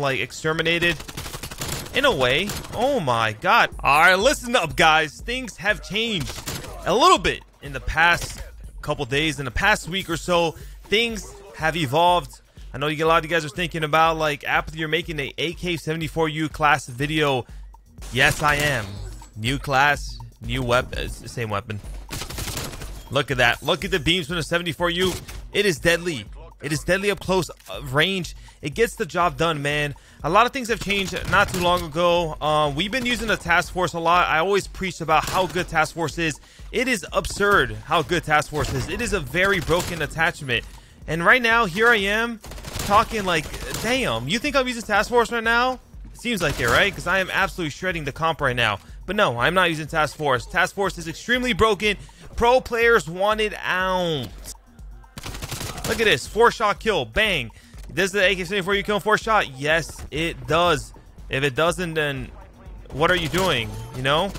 like exterminated in a way. Oh my god. All right, listen up guys, things have changed a little bit in the past couple days, in the past week or so. Things have evolved. I know a lot of you guys are thinking about like, Apathy, you're making a AK-74U class video. Yes, I am. New class, new weapon, same weapon. Look at that. Look at the beams from the 74U. It is deadly. It is deadly up close range. It gets the job done, man. A lot of things have changed not too long ago. We've been using the Task Force a lot. I always preach about how good Task Force is. It is absurd how good Task Force is. It is a very broken attachment. And right now, here I am talking like, damn, you think I'm using Task Force right now? It seems like it, right? Because I am absolutely shredding the comp right now. But no, I'm not using Task Force. Task Force is extremely broken. Pro players want it out. Look at this, 4-shot kill, bang. Does the AK-74U kill 4-shot? Yes, it does. If it doesn't, then what are you doing, you know?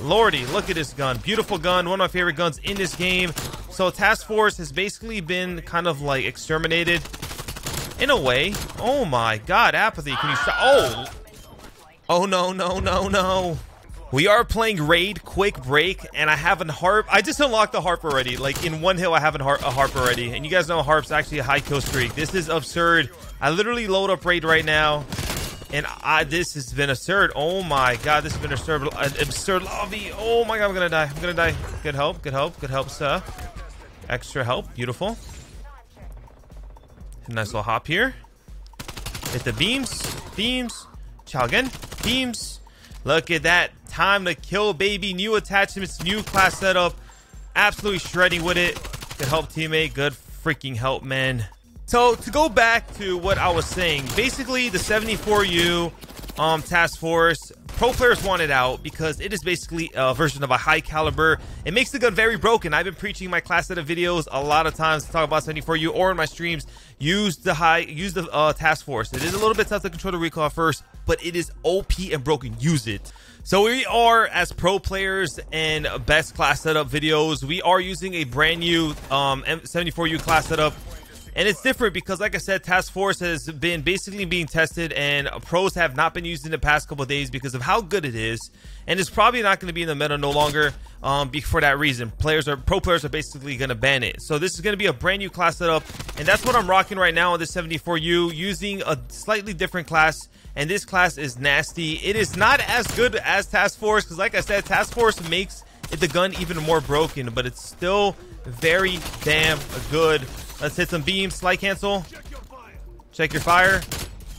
Lordy, look at this gun. Beautiful gun, one of my favorite guns in this game. So Task Force has basically been kind of like exterminated in a way. Oh my god, Apathy, can you stop? Oh! Oh no, no, no, no. We are playing Raid, quick break, and I have a Harp. I just unlocked the Harp already. Like, in one hill, I have a harp already. And you guys know Harp's actually a high kill streak. This is absurd. I literally load up Raid right now, and this has been absurd. Oh my god, this has been absurd lobby. Oh my god, I'm gonna die. I'm gonna die. Good help, good help, good help, sir. Extra help, beautiful. Nice little hop here. Hit the beams, beams. Chow again, beams. Look at that. Time to kill, baby. New attachments, new class setup. Absolutely shredding with it. Good help, teammate. Good freaking help, man. So, to go back to what I was saying, basically, the 74U Task Force, pro players want it out because it is basically a version of a high caliber. It makes the gun very broken. I've been preaching my class setup videos a lot of times to talk about 74U or in my streams. Use the Task Force. It is a little bit tough to control the recoil at first, but it is OP and broken. Use it. So we are, as pro players and best class setup videos, we are using a brand new 74U class setup. And it's different because, like I said, Task Force has been basically being tested and pros have not been used in the past couple of days because of how good it is. And it's probably not going to be in the meta no longer for that reason. Pro players are basically going to ban it. So this is going to be a brand new class setup. And that's what I'm rocking right now on the 74U, using a slightly different class. And this class is nasty. It is not as good as Task Force because, like I said, Task Force makes the gun even more broken. But it's still very damn good. Let's hit some beams. Slight cancel. Check your fire.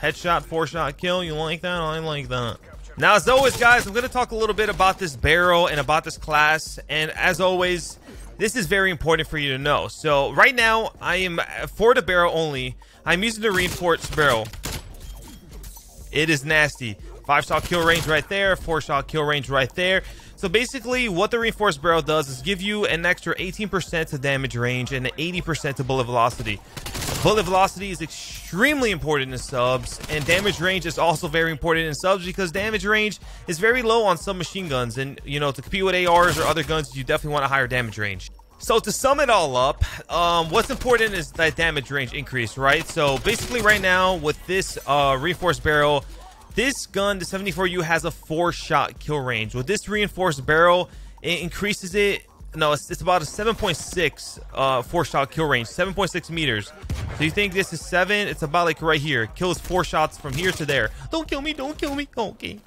Headshot, 4-shot kill. You like that? I like that. Now, as always, guys, I'm going to talk a little bit about this barrel and about this class. And as always, this is very important for you to know. So right now, I am for the barrel only. I'm using the reinforced barrel. It is nasty. 5-shot kill range right there. 4-shot kill range right there. So basically, what the reinforced barrel does is give you an extra 18% to damage range and 80% to bullet velocity. Bullet velocity is extremely important in subs, and damage range is also very important in subs because damage range is very low on some machine guns. And, you know, to compete with ARs or other guns, you definitely want a higher damage range. So to sum it all up, what's important is that damage range increase, right? So basically right now with this reinforced barrel, this gun, the 74U, has a 4-shot kill range. With this reinforced barrel, it increases it. No, it's about a 7.6 4-shot kill range, 7.6 meters. So you think this is 7? It's about like right here. It kills 4 shots from here to there. Don't kill me, don't kill me. Okay.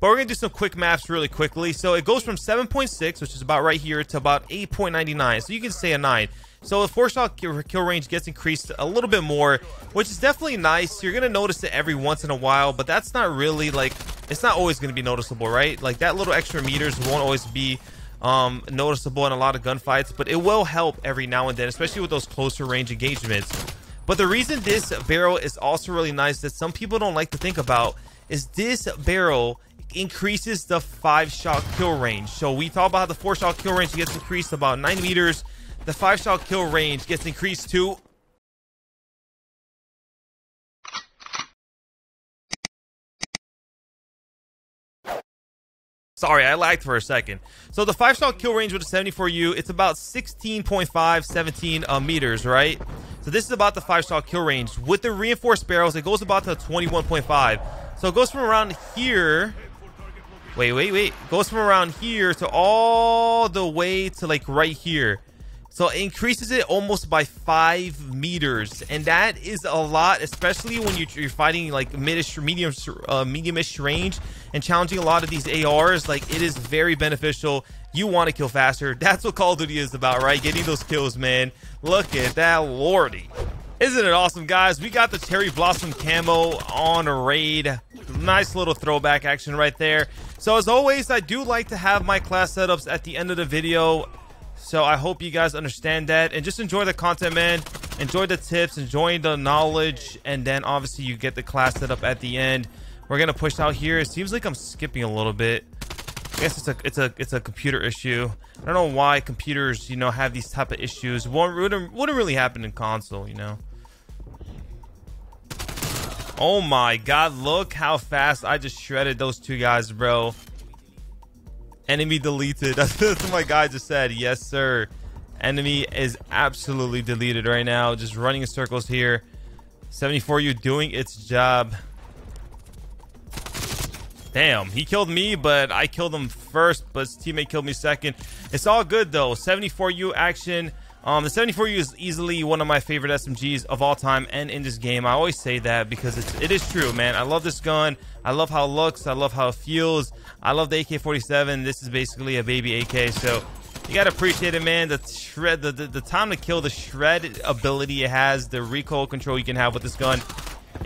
But we're going to do some quick maps really quickly. So it goes from 7.6, which is about right here, to about 8.99. So you can say a 9. So the 4-shot kill range gets increased a little bit more, which is definitely nice. You're going to notice it every once in a while, but that's not really like, it's not always going to be noticeable, right? Like that little extra meters won't always be noticeable in a lot of gunfights, but it will help every now and then, especially with those closer range engagements. But the reason this barrel is also really nice that some people don't like to think about is this barrel increases the 5-shot kill range. So we talk about how the 4-shot kill range gets increased about 9 meters. The 5-shot kill range gets increased to 5-shot kill range with a 74U, it's about 16.5, 17 meters, right? So this is about the 5-star kill range. With the reinforced barrels, it goes about to 21.5. So it goes from around here. Wait. It goes from around here to all the way to like right here. So it increases it almost by 5 meters. And that is a lot, especially when you're fighting like medium-ish range and challenging a lot of these ARs. Like, it is very beneficial. You want to kill faster. That's what Call of Duty is about, right? Getting those kills, man. Look at that, lordy. Isn't it awesome, guys? We got the Cherry Blossom camo on Raid. Nice little throwback action right there. So as always, I do like to have my class setups at the end of the video. So I hope you guys understand that and just enjoy the content, man. Enjoy the tips, enjoy the knowledge, and then obviously you get the class setup at the end. We're gonna push out here. It seems like I'm skipping a little bit. I guess it's a computer issue. I don't know why computers, you know, have these type of issues. Wouldn't really happen in console, you know. Oh my god, look how fast I just shredded those two guys, bro. Enemy deleted. That's what my guy just said. Yes, sir. Enemy is absolutely deleted right now. Just running in circles here. 74U doing its job. Damn, he killed me, but I killed him first, but his teammate killed me second. It's all good, though. 74U action. The 74U is easily one of my favorite SMGs of all time and in this game. I always say that because it is true, man. I love this gun. I love how it looks. I love how it feels. I love the AK-47. This is basically a baby AK, so you got to appreciate it, man. The shred, the time to kill, the shred ability it has, the recoil control you can have with this gun.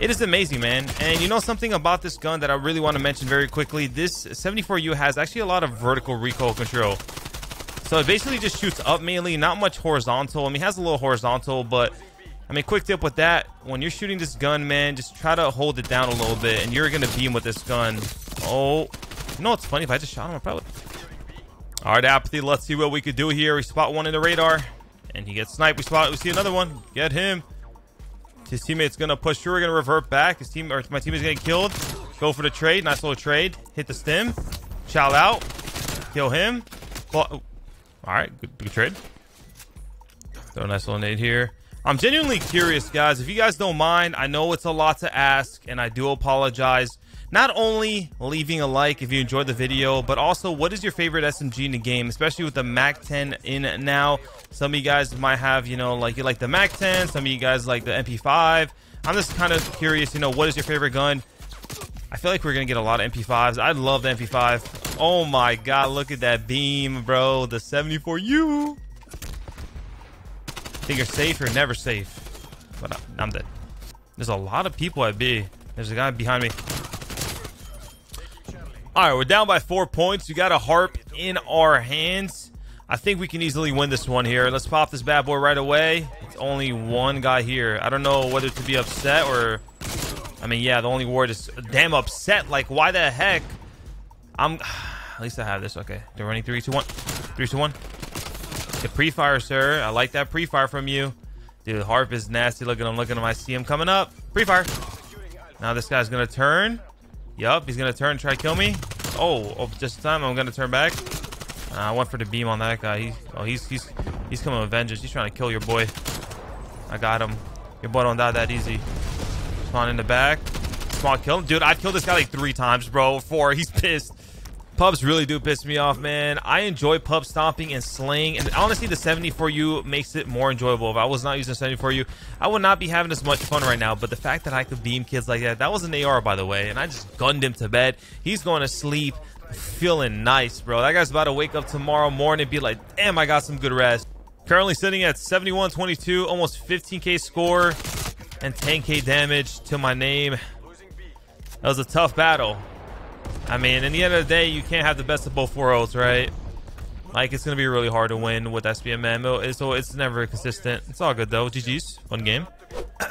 It is amazing, man. And you know something about this gun that I really want to mention very quickly? This 74U has actually a lot of vertical recoil control. So it basically just shoots up mainly, not much horizontal. I mean, it has a little horizontal, but I mean, quick tip with that, when you're shooting this gun, man, just try to hold it down a little bit and you're going to beam with this gun. Oh, you know what's funny? If I just shot him, I probably... All right, Apathy, let's see what we could do here. We spot one in the radar and he gets sniped. We see another one. Get him. His teammate's going to push through. We're going to revert back. My teammate's going to get killed. Go for the trade. Nice little trade. Hit the stim. Chow out. Kill him. Alright, good trade. Throw a nice little nade here. I'm genuinely curious, guys. If you guys don't mind, I know it's a lot to ask, and I do apologize. Not only leaving a like if you enjoyed the video, but also what is your favorite SMG in the game, especially with the MAC-10 in now. Some of you guys might have, you know, like you like the MAC-10, some of you guys like the MP5. I'm just kind of curious, you know, what is your favorite gun? I feel like we're going to get a lot of MP5s. I love the MP5. Oh my god, look at that beam, bro. The 74U. Think you're safe or never safe. But I'm dead. There's a lot of people at B. There's a guy behind me. Alright, we're down by 4 points. We got a Harp in our hands. I think we can easily win this one here. Let's pop this bad boy right away. It's only one guy here. I don't know whether to be upset or... I mean, yeah, the only word is damn upset. Like, why the heck? At least I have this. Okay. They're running 3, 2, 1. 3, 2, 1. The pre-fire, sir. I like that pre-fire from you. Dude, Harp is nasty. Look at him. Look at him. I see him coming up. Pre-fire. Now this guy's going to turn. Yup. He's going to turn and try to kill me. Oh, just in time. I'm going to turn back. I went for the beam on that guy. He's coming with vengeance. He's trying to kill your boy. I got him. Your boy don't die that easy. Spawn in the back. Spawn kill him. Dude, I've killed this guy like 3 times, bro. 4. He's pissed. Pubs really do piss me off, man. I enjoy pub stomping and slaying. And honestly, the 74U makes it more enjoyable. If I was not using 74U, I would not be having as much fun right now. But the fact that I could beam kids like that, that was an AR, by the way. And I just gunned him to bed. He's going to sleep feeling nice, bro. That guy's about to wake up tomorrow morning and be like, damn, I got some good rest. Currently sitting at 71-22, almost 15K score. And 10K damage to my name. That was a tough battle. I mean, in the end of the day, you can't have the best of both worlds, right? Like, it's going to be really hard to win with SBMM, so it's never consistent. It's all good, though. GG's. Fun game.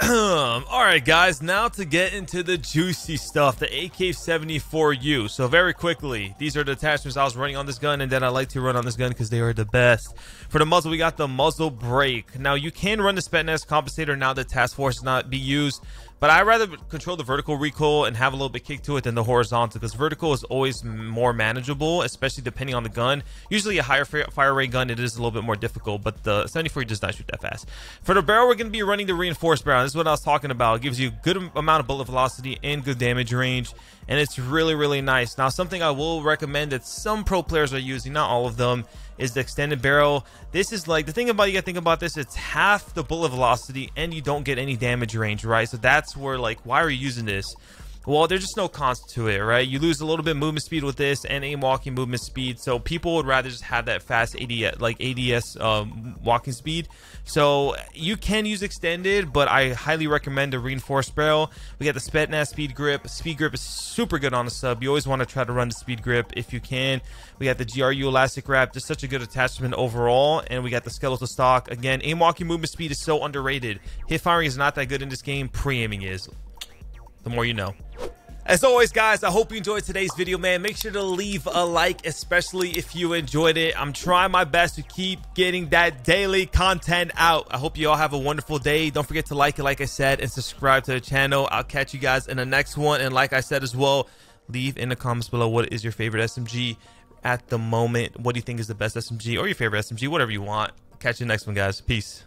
Alright, guys. Now to get into the juicy stuff, the AK-74U. So, very quickly, these are the attachments I was running on this gun, and then I like to run on this gun because they are the best. For the muzzle, we got the muzzle brake. Now, you can run the Spetsnaz compensator now that Task Force is not be used, But I rather control the vertical recoil and have a little bit kick to it than the horizontal, because vertical is always more manageable, especially depending on the gun. Usually a higher fire rate gun, it is a little bit more difficult, but the 74 does not shoot that fast. For the barrel, we're going to be running the reinforced barrel. This is what I was talking about. It gives you a good amount of bullet velocity and good damage range, and it's really, really nice. Now, something I will recommend that some pro players are using, not all of them, is the extended barrel. This is like the thing about, you gotta think about this, it's half the bullet velocity and you don't get any damage range, right? So that's where, like, why are you using this? Well, there's just no constant to it, right? You lose a little bit movement speed with this and aim walking movement speed, so people would rather just have that fast ADS, like ADS walking speed. So you can use extended, but I highly recommend the reinforced barrel. We got the Spetsnaz speed grip. Speed grip is super good on the sub. You always want to try to run the speed grip if you can. We got the gru elastic wrap, just such a good attachment overall. And we got the skeletal stock. Again, aim walking movement speed is so underrated. Hip firing is not that good in this game. Pre-aiming is. The more you know. As always, guys, I hope you enjoyed today's video, man. Make sure to leave a like, especially if you enjoyed it. I'm trying my best to keep getting that daily content out. I hope you all have a wonderful day. Don't forget to like it, like I said, and subscribe to the channel. I'll catch you guys in the next one. And like I said as well, leave in the comments below, what is your favorite SMG at the moment? What do you think is the best SMG, or your favorite SMG, whatever you want. Catch you next one, guys. Peace.